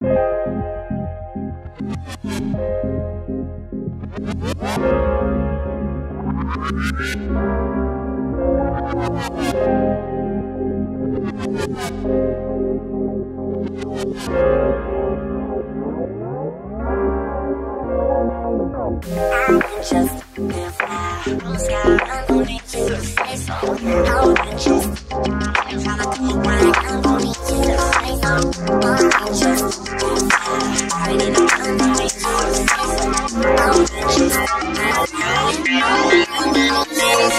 Just live now on the sky, I'm gonna meet you to say so. I can just try to be right, I'm gonna meet you to say so. I can just live now, I need a time to meet you to say so. I can just live now, I'm gonna meet you to say so.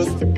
Just